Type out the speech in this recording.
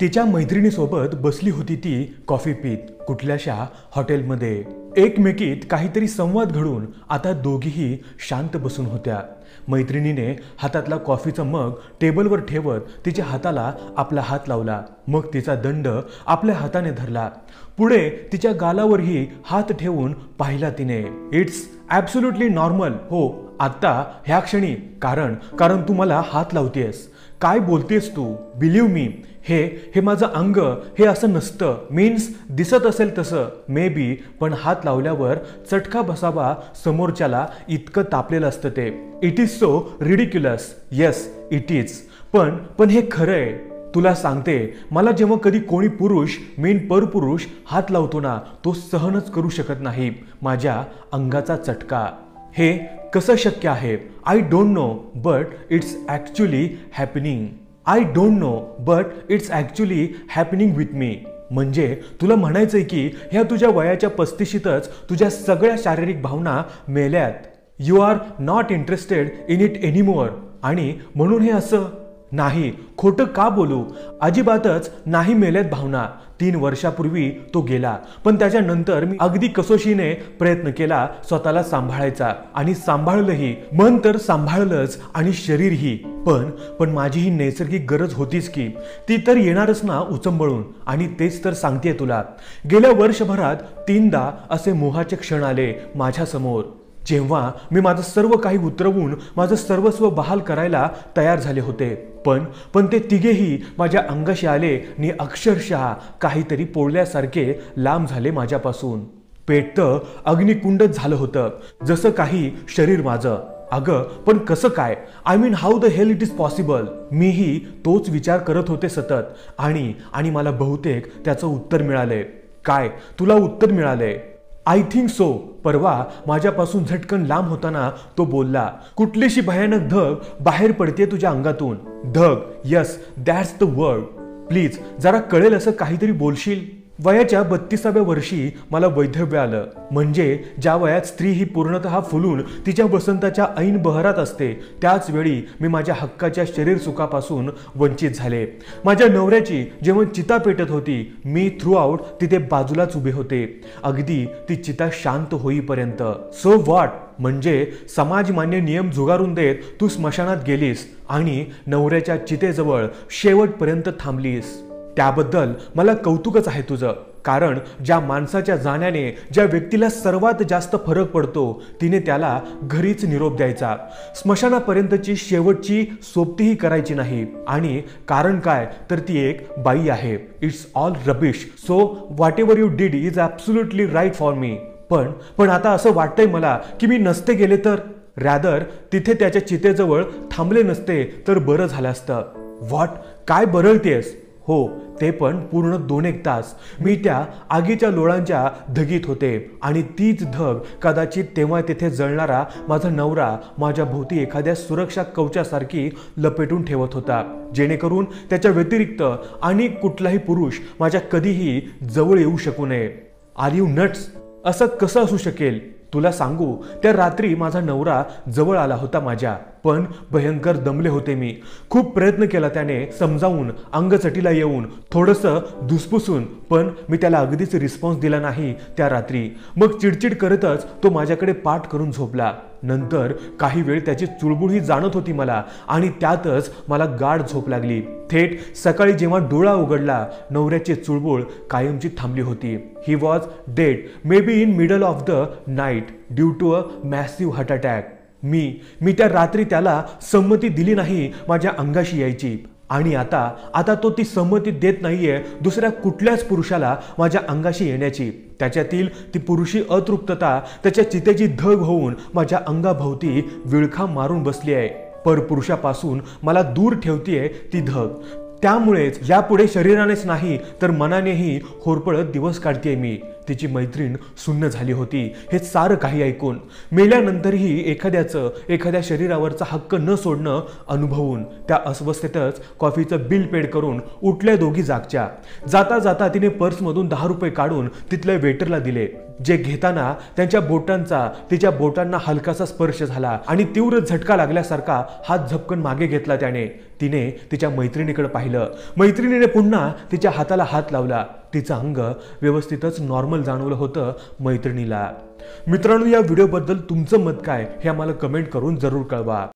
तिच्या मैत्रिणीसोबत बसली होती ती कॉफी पीत कुठल्याशा हॉटेलमध्ये। एकमेकीत काहीतरी संवाद घडून आता दोघीही शांत बसून होत्या। मैत्रिणीने हातातला कॉफीचा मग टेबलवर ठेवत तिच्या हाताला आपला हात लावला, मग तिचा दंड आपल्या हाताने धरला, पुढे तिच्या गालावरही हात ठेवून पाहिला तिने। इट्स ॲब्सोल्युटली नॉर्मल हो आत्ता ह्या क्षणी, कारण तू मला हात लावतेस। काय बोलतेस तू? बिलीव मी, हे माझं अंग, हे असं नसतं। मीन्स दिसत असेल तसं मे बी, पण हात लावल्यावर चटका बसावा समोरच्याला, इतकं तापलेलं असतं ते। It is so ridiculous, yes it is, पण हे खरं आहे। तुला सांगते, मला जेव्हा कधी कोणी पुरुष परपुरुष हात लावतो ना, तो सहनच करू शकत नाही माझ्या अंगाचा चटका। हे कसं शक्य आहे? I don't know but it's actually happening. I don't know but it's actually happening with me. म्हणजे तुला म्हणायचंय की ह्या तुझ्या वयाच्या 35तच तुझ्या सगळ्या शारीरिक भावना मेल्यात। You are not interested in it anymore, आणि म्हणून हे असं? नाही, खोटं का बोलू, अजिबातच नाही मेल्यात भावना। 3 वर्षापूर्वी तो गेला, पण त्याच्यानंतर मी अगदी कसोशीने प्रयत्न केला स्वतःला सांभाळायचा, आणि सांभाळलंही। मन तर सांभाळलंच आणि शरीरही, पण माझी ही नैसर्गिक गरज होतीच की, ती तर येणारच ना उचंबळून। आणि तेच तर सांगतेय तुला, गेल्या वर्षभरात 3दा असे मोहाचे क्षण आले माझ्यासमोर, जेव्हा मी माझं सर्व काही उतरवून माझं सर्वस्व बहाल करायला तयार झाले होते, पण ते तिघेही माझ्या अंगाशी आले आणि अक्षरशः काहीतरी पोळल्यासारखे लांब झाले माझ्यापासून। पेट तर अग्निकुंडच झालं होतं जसं काही शरीर माझं। अगं पण कसं काय? I mean how the hell it is possible? मीही तोच विचार करत होते सतत, आणि मला बहुतेक त्याचं उत्तर मिळालंय। काय तुला उत्तर मिळालंय? I think so. परवा माझ्यापासून झटकन लांब होताना तो बोलला, कुठलीशी भयानक धग बाहेर पडते तुझ्या अंगातून। धग, yes that's the word. Please जरा कळेल असं काहीतरी बोलशील। वयाच्या 32व्या वर्षी मला वैधव्य आलं, म्हणजे ज्या वयात स्त्री ही पूर्णतः फुलून तिच्या वसंताच्या ऐन बहरात असते, त्याच वेळी मी माझ्या हक्काच्या शरीर सुखापासून वंचित झाले। माझ्या नवऱ्याची जेव्हा चिता पेटत होती, मी थ्रूआउट तिथे बाजूलाच उभे होते, अगदी ती चिता शांत होईपर्यंत। So what? म्हणजे समाजमान्य नियम झुगारून देत तू स्मशानात गेलीस आणि नवऱ्याच्या चितेजवळ शेवटपर्यंत थांबलीस। त्याबद्दल मला कौतुकच आहे तुझं, कारण ज्या माणसाच्या जाण्याने ज्या व्यक्तीला सर्वात जास्त फरक पडतो, तिने त्याला घरीच निरोप द्यायचा। स्मशानापर्यंतची शेवटची सोबतीही करायची नाही, आणि कारण काय तर ती एक बाई आहे। It's all rubbish, so whatever you did is absolutely right for me. पण आता असं वाटतंय मला की मी नसते गेले तर, रॅदर तिथे त्याच्या चितेजवळ थांबले नसते तर बरं झालं असतं। व्हॉट? काय बरळतेस? हो, ते पण पूर्ण 2 एक तास मी त्या आगीच्या लोळांच्या धगीत होते, आणि तीच धग कदाचित तेव्हा तेथे जळणारा माझा नवरा माझ्या भोवती एखाद्या सुरक्षा कवचासारखी लपेटून ठेवत होता, जेणेकरून त्याच्या व्यतिरिक्त आणि कुठलाही पुरुष माझ्या कधीही जवळ येऊ शकू नये। Are you nuts? असं कसं असू शकेल? तुला सांगू, त्या रात्री माझा नवरा जवळ आला होता माझ्या, पण भयंकर दमले होते मी। खूप प्रयत्न केला त्याने, समजावून, अंगचटीला येऊन, थोडंसं धुसफुसून, पण मी त्याला अगदीच रिस्पॉन्स दिला नाही त्या रात्री। मग चिडचिड करतच तो माझ्याकडे पाठ करून झोपला। नंतर काही वेळ त्याची चुळबुळही जाणत होती मला, आणि त्यातच मला गाढ झोप लागली। थेट सकाळी जेव्हा डोळा उघडला, नवऱ्याची चुळबुळ कायमची थांबली होती। He was dead, may be in middle of the night due to a massive heart attack. मी त्या रात्री त्याला संमती दिली नाही माझ्या अंगाशी यायची, आणि आता तो ती संमती देत नाहीये दुसऱ्या कुठल्याच पुरुषाला माझ्या अंगाशी येण्याची। त्याच्यातील ती पुरुषी अतृप्तता त्याच्या चितेची धग होऊन माझ्या अंगाभोवती विळखा मारून बसली आहे। परपुरुषापासून मला दूर ठेवतीये ती धग, त्यामुळेच यापुढे शरीरानेच नाही तर मनानेही होरपळत दिवस काढतेय मी। तिची मैत्रीण सुन्न झाली होती। हे सारं काही ऐकून मेल्यानंतरही एखाद्या शरीरावरचा हक्क न सोडणं अनुभवून त्या अस्वस्थतेतच कॉफीचं बिल पेड करून उठल्या दोघी जागच्या। जाता जाता तिने पर्समधून 10 रुपये काढून तिथल्या वेटरला दिले, जे घेताना त्यांच्या बोटांचा तिच्या बोटांना हलकासा स्पर्श झाला आणि तीव्र झटका लागल्यासारखा हात झपकन मागे घेतला त्याने। तिने तिच्या मैत्रिणीकडे पाहिलं, मैत्रिणीने पुन्हा तिच्या हाताला हात लावला, तिचं अंग व्यवस्थितच नॉर्मल जाणवलं होतं मैत्रिणीला। मित्रांनो, या व्हिडिओबद्दल तुमचं मत काय हे आम्हाला कमेंट करून जरूर कळवा।